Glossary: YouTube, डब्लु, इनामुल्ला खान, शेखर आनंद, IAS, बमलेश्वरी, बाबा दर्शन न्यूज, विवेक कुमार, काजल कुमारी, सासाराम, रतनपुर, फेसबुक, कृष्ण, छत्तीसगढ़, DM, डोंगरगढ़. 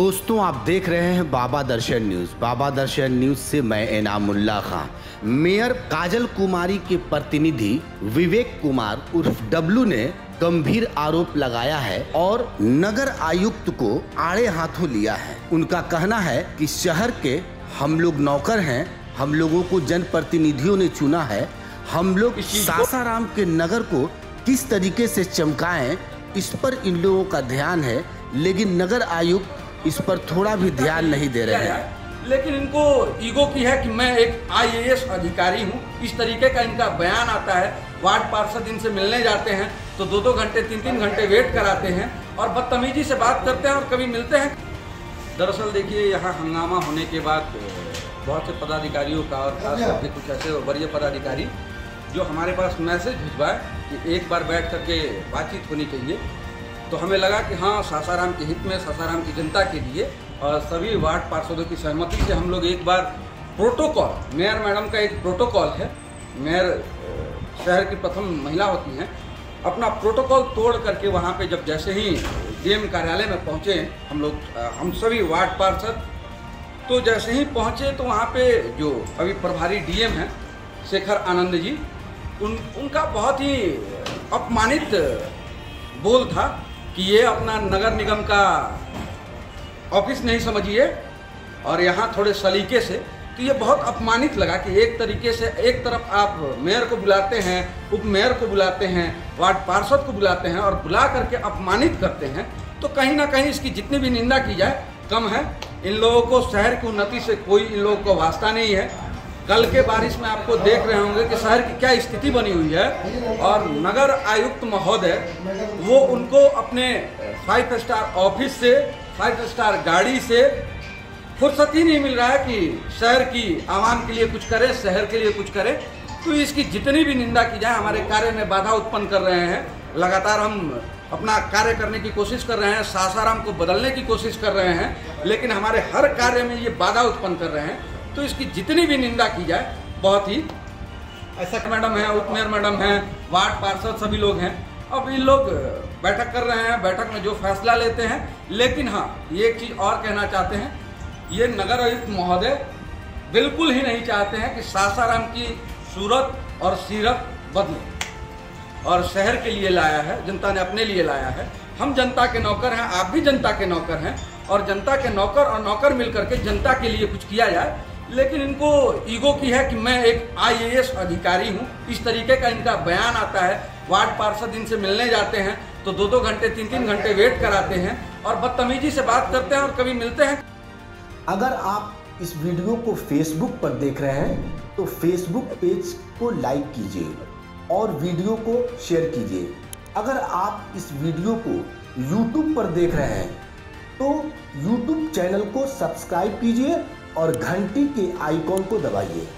दोस्तों, आप देख रहे हैं बाबा दर्शन न्यूज। बाबा दर्शन न्यूज से मैं इनामुल्ला खान। मेयर काजल कुमारी के प्रतिनिधि विवेक कुमार उर्फ डब्लू ने गंभीर आरोप लगाया है और नगर आयुक्त को आड़े हाथों लिया है। उनका कहना है कि शहर के हम लोग नौकर हैं, हम लोगों को जनप्रतिनिधियों ने चुना है, हम लोग सासाराम के नगर को किस तरीके से चमकाएं इस पर इन लोगों का ध्यान है, लेकिन नगर आयुक्त इस पर थोड़ा भी ध्यान नहीं दे रहे हैं। लेकिन इनको ईगो की है कि मैं एक IAS अधिकारी हूँ। इस तरीके का इनका बयान आता है। वार्ड पार्षद इनसे मिलने जाते हैं तो 2-2 घंटे 3-3 घंटे वेट कराते हैं और बदतमीजी से बात करते हैं और कभी मिलते हैं। दरअसल देखिए, यहाँ हंगामा होने के बाद बहुत से पदाधिकारियों का और खास करके कुछ ऐसे वरीय पदाधिकारी जो हमारे पास मैसेज भिजवाए कि एक बार बैठ करके बातचीत होनी चाहिए, तो हमें लगा कि हाँ, सासाराम के हित में, सासाराम की जनता के लिए और सभी वार्ड पार्षदों की सहमति से हम लोग एक बार प्रोटोकॉल, मेयर मैडम का एक प्रोटोकॉल है, मेयर शहर की प्रथम महिला होती हैं, अपना प्रोटोकॉल तोड़ करके वहाँ पे जब जैसे ही DM कार्यालय में पहुँचे हम सभी वार्ड पार्षद, तो जैसे ही पहुँचे तो वहाँ पर जो अभी प्रभारी DM हैं शेखर आनंद जी, उनका बहुत ही अपमानित बोल था कि ये अपना नगर निगम का ऑफिस नहीं समझिए और यहाँ थोड़े सलीके से, तो ये बहुत अपमानित लगा कि एक तरीके से एक तरफ आप मेयर को बुलाते हैं, उप मेयर को बुलाते हैं, वार्ड पार्षद को बुलाते हैं और बुला करके अपमानित करते हैं। तो कहीं ना कहीं इसकी जितनी भी निंदा की जाए कम है। इन लोगों को शहर की उन्नति से कोई इन लोगों को वास्ता नहीं है। कल के बारिश में आपको देख रहे होंगे कि शहर की क्या स्थिति बनी हुई है और नगर आयुक्त महोदय वो उनको अपने 5 स्टार ऑफिस से, 5 स्टार गाड़ी से फुर्सत ही नहीं मिल रहा है कि शहर की आवाम के लिए कुछ करे, शहर के लिए कुछ करे। तो इसकी जितनी भी निंदा की जाए, हमारे कार्य में बाधा उत्पन्न कर रहे हैं, लगातार हम अपना कार्य करने की कोशिश कर रहे हैं, सासाराम को बदलने की कोशिश कर रहे हैं, लेकिन हमारे हर कार्य में ये बाधा उत्पन्न कर रहे हैं। तो इसकी जितनी भी निंदा की जाए बहुत ही ऐसा मैडम है, उप मेयर मैडम है, वार्ड पार्षद सभी लोग हैं। अब इन लोग बैठक कर रहे हैं, बैठक में जो फैसला लेते हैं। लेकिन हाँ, ये एक चीज़ और कहना चाहते हैं, ये नगर आयुक्त महोदय बिल्कुल ही नहीं चाहते हैं कि सासाराम की सूरत और सीरत बदले और शहर के लिए लाया है, जनता ने अपने लिए लाया है। हम जनता के नौकर हैं, आप भी जनता के नौकर हैं और जनता के नौकर और नौकर मिल करके जनता के लिए कुछ किया जाए। लेकिन इनको ईगो की है कि मैं एक IAS अधिकारी हूँ। इस तरीके का इनका बयान आता है। वार्ड पार्षद इनसे मिलने जाते हैं तो 2-2 घंटे 3-3 घंटे वेट कराते हैं और बदतमीजी से बात करते हैं और कभी मिलते हैं। अगर आप इस वीडियो को फेसबुक पर देख रहे हैं तो फेसबुक पेज को लाइक कीजिए और वीडियो को शेयर कीजिए। अगर आप इस वीडियो को YouTube पर देख रहे हैं तो YouTube चैनल को सब्सक्राइब कीजिए और घंटी के आइकॉन को दबाइए।